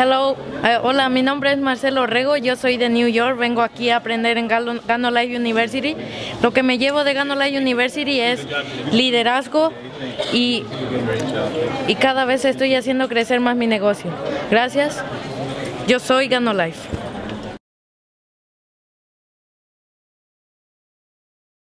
Hello, hola, mi nombre es Marcelo Orrego, yo soy de New York, vengo aquí a aprender en GanoLife University. Lo que me llevo de GanoLife University es liderazgo y cada vez estoy haciendo crecer más mi negocio. Gracias, yo soy GanoLife.